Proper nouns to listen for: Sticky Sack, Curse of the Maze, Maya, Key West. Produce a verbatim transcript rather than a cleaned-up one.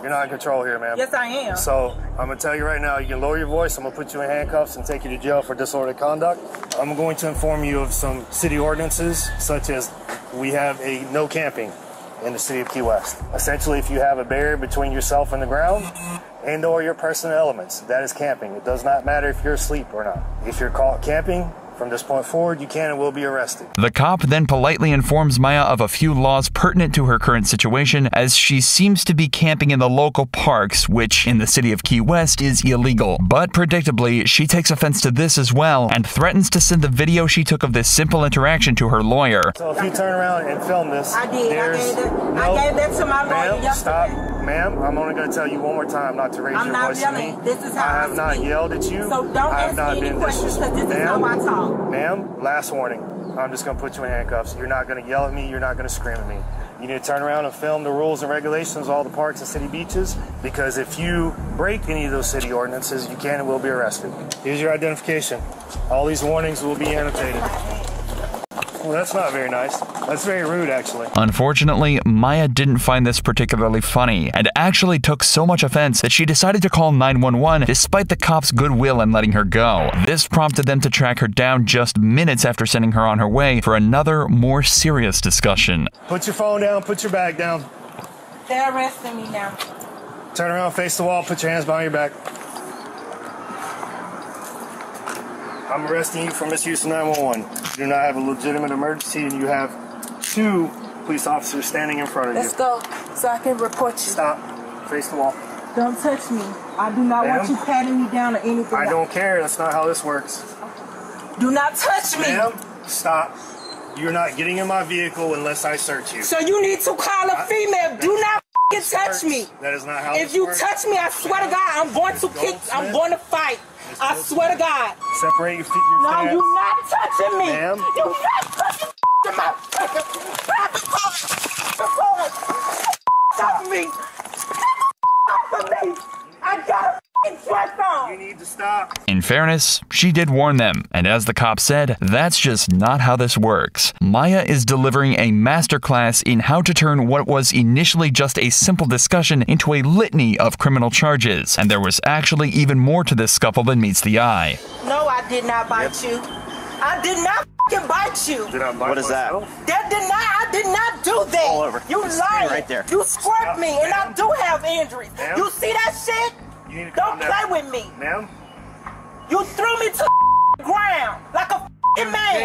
You're not in control here, ma'am. Yes, I am. So I'm going to tell you right now, you can lower your voice. I'm going to put you in handcuffs and take you to jail for disorderly conduct. I'm going to inform you of some city ordinances, such as we have a no camping in the city of Key West. Essentially, if you have a barrier between yourself and the ground and or your personal elements, that is camping. It does not matter if you're asleep or not. If you're caught camping, from this point forward, you can and will be arrested. The cop then politely informs Maya of a few laws pertinent to her current situation, as she seems to be camping in the local parks, which in the city of Key West is illegal. But predictably, she takes offense to this as well and threatens to send the video she took of this simple interaction to her lawyer. So if you turn around and film this, I did. I gave, that, no, I gave that to my lawyer yesterday. Stop. Ma'am, I'm only going to tell you one more time not to raise I'm your not voice yelling. To me. This is how I have I not speak. Yelled at you. So don't I have ask not me been any questions because this is how I talk. Ma'am, last warning. I'm just going to put you in handcuffs. You're not going to yell at me. You're not going to scream at me. You need to turn around and film the rules and regulations of all the parks and city beaches, because if you break any of those city ordinances, you can and will be arrested. Here's your identification. All these warnings will be annotated. Well, that's not very nice. That's very rude, actually. Unfortunately, Maya didn't find this particularly funny and actually took so much offense that she decided to call nine one one despite the cops' goodwill in letting her go. This prompted them to track her down just minutes after sending her on her way for another, more serious discussion. Put your phone down. Put your bag down. They're arresting me now. Turn around, face the wall, put your hands behind your back. I'm arresting you for misuse of nine one one. You do not have a legitimate emergency, and you have two police officers standing in front of Let's you. Let's go, so I can report you. Stop. Face the wall. Don't touch me. I do not Ma'am. want you patting me down or anything. I like don't that. care. That's not how this works. Do not touch me. Ma'am, stop. You're not getting in my vehicle unless I search you. So you need to call a I, female. Do not f***ing touch me. That is not how if this works. If you touch me, I swear Ma'am. to God, I'm going to Gold kick. Smith. I'm going to fight. I swear to God. Separate your feet. Your no, pants. You're not touching me. Ma'am. You're not touching my fucking Stop me. Stop me. I got a sweat on. You need to stop. In fairness, she did warn them. And as the cop said, that's just not how this works. Maya is delivering a masterclass in how to turn what was initially just a simple discussion into a litany of criminal charges. And there was actually even more to this scuffle than meets the eye. No, I did not bite yep. you. I did not f***ing bite you. Did I bite what is myself? that? That did not. I did not do that. All over. You lying. Right there. You scraped me, and I do have injuries. You see that shit? You need to Don't play down. with me. Ma'am? You threw me to the ground like a f***ing man.